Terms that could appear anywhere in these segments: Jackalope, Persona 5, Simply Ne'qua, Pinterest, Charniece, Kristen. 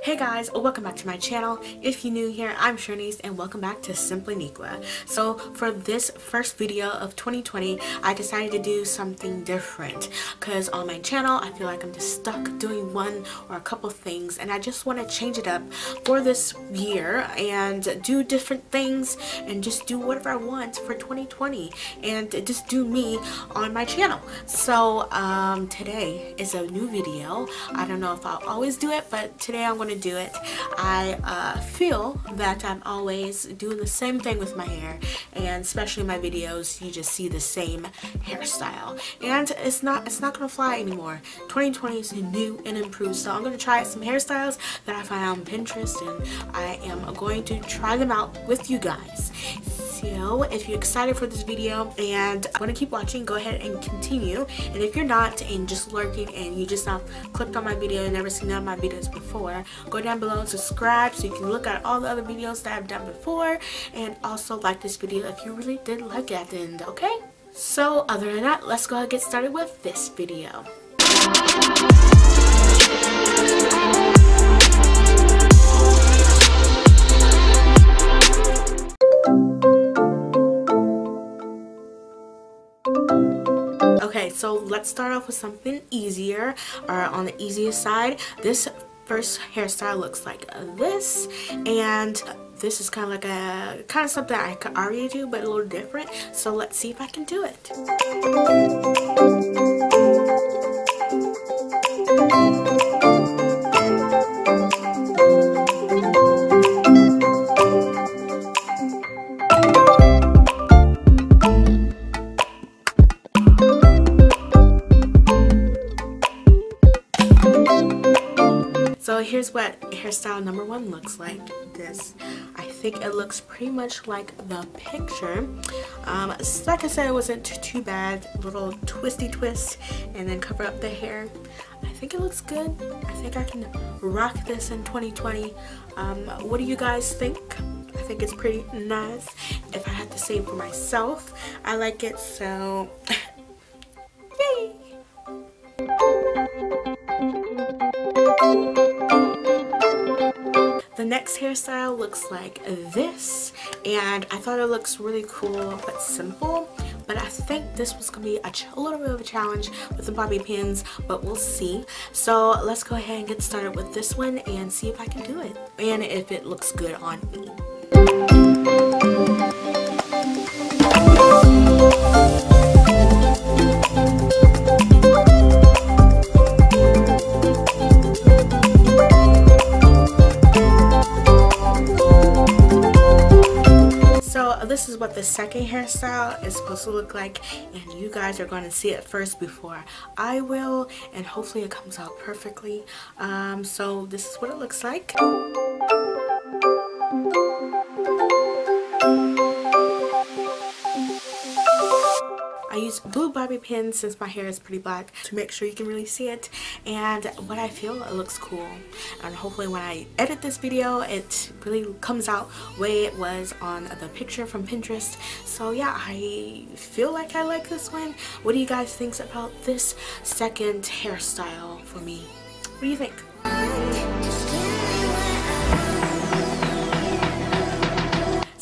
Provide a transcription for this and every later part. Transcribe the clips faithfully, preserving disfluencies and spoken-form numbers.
Hey guys, welcome back to my channel. If you're new here, I'm Charniece and welcome back to Simply Ne'qua. So for this first video of twenty twenty, I decided to do something different because on my channel I feel like I'm just stuck doing one or a couple things, and I just want to change it up for this year and do different things and just do whatever I want for twenty twenty and just do me on my channel. So um, today is a new video. I don't know if I'll always do it, but today I'm going to do it. I uh, feel that I'm always doing the same thing with my hair, and especially in my videos you just see the same hairstyle, and it's not it's not going to fly anymore. twenty twenty is new and improved, so I'm going to try some hairstyles that I found on Pinterest, and I am going to try them out with you guys. So if you're excited for this video and want to keep watching, go ahead and continue, and if you're not and just lurking and you just not clicked on my video and never seen none of my videos before, go down below and subscribe so you can look at all the other videos that I've done before, and also like this video if you really did like it at the end, okay? So other than that, let's go ahead and get started with this video. Okay, so let's start off with something easier, or on the easiest side. This first hairstyle looks like this, and this is kind of like a kind of something I could already do, but a little different. So let's see if I can do it. So here's what hairstyle number one looks like. This, I think it looks pretty much like the picture. Um, like I said, it wasn't too bad. Little twisty twist and then cover up the hair. I think it looks good. I think I can rock this in twenty twenty. Um, what do you guys think? I think it's pretty nice. If I had to say for myself, I like it, so yay! The next hairstyle looks like this, and I thought it looks really cool but simple, but I think this was going to be a, ch a little bit of a challenge with the bobby pins, but we'll see. So let's go ahead and get started with this one and see if I can do it, and if it looks good on me. This is what the second hairstyle is supposed to look like, and you guys are going to see it first before I will, and hopefully it comes out perfectly. Um, so this is what it looks like. I use blue bobby pins since my hair is pretty black to make sure you can really see it, and what I feel, it looks cool, and hopefully when I edit this video it really comes out the way it was on the picture from Pinterest. So yeah, I feel like I like this one. What do you guys think about this second hairstyle for me? What do you think?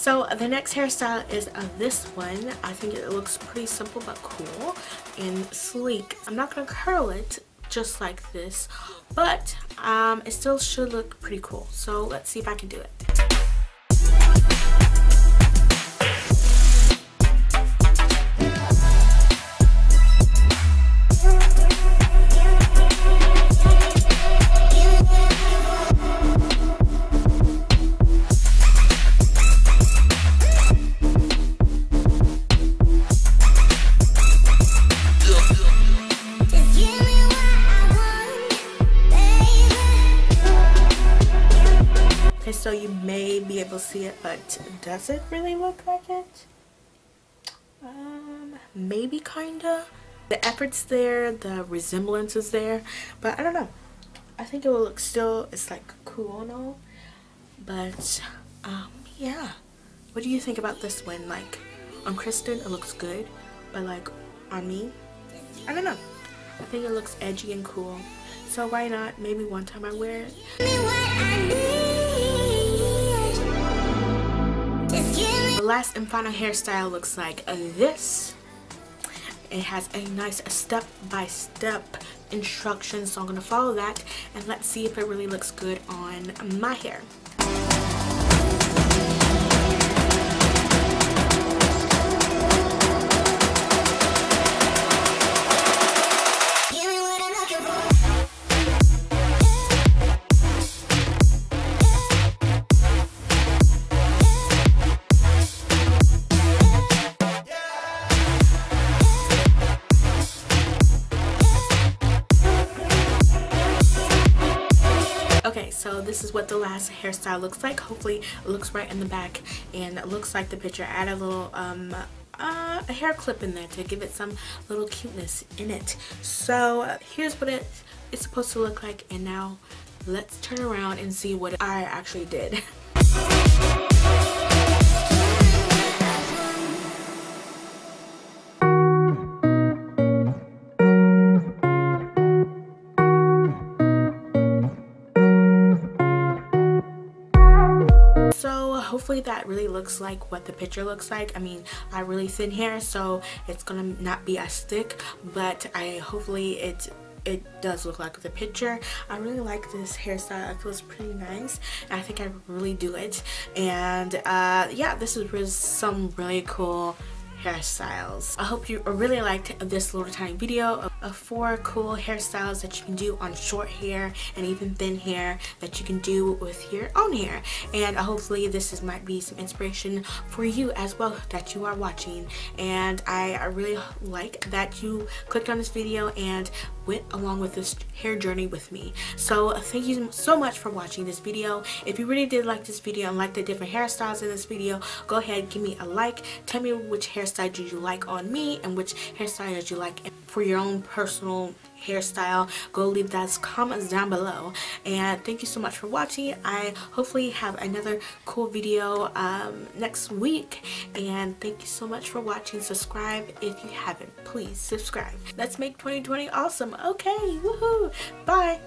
So the next hairstyle is uh, this one. I think it looks pretty simple but cool and sleek. I'm not going to curl it just like this, but um, it still should look pretty cool. So let's see if I can do it. So you may be able to see it, but does it really look like it? Um, maybe kinda. The effort's there, the resemblance is there, but I don't know. I think it will look still, it's like cool and all, but um, yeah. What do you think about this one? Like on Kristen, it looks good, but like on me, I don't know. I think it looks edgy and cool, so why not? Maybe one time I wear it. last and final hairstyle looks like this. It has a nice step-by-step instruction, so I'm going to follow that and let's see if it really looks good on my hair. So this is what the last hairstyle looks like. Hopefully it looks right in the back and it looks like the picture. Add a little um, uh, a hair clip in there to give it some little cuteness in it. So here's what it is supposed to look like, and now let's turn around and see what I actually did. Hopefully that really looks like what the picture looks like. I mean, I have really thin hair, so it's gonna not be as thick, but I hopefully it it does look like the picture. I really like this hairstyle. It feels pretty nice. I think I really do it. And uh, yeah, this is some really cool hairstyles. I hope you really liked this little tiny video of, of four cool hairstyles that you can do on short hair and even thin hair that you can do with your own hair. And hopefully this is, might be some inspiration for you as well that you are watching. And I, I really like that you clicked on this video and went along with this hair journey with me. So thank you so much for watching this video. If you really did like this video and like the different hairstyles in this video, go ahead, give me a like. Tell me which hairstyle do you like on me and which hairstyle did you like for your own personal hairstyle. Go leave those comments down below, and thank you so much for watching. I hopefully have another cool video um, next week, and thank you so much for watching. Subscribe if you haven't, please subscribe. Let's make twenty twenty awesome. Okay, woohoo, bye.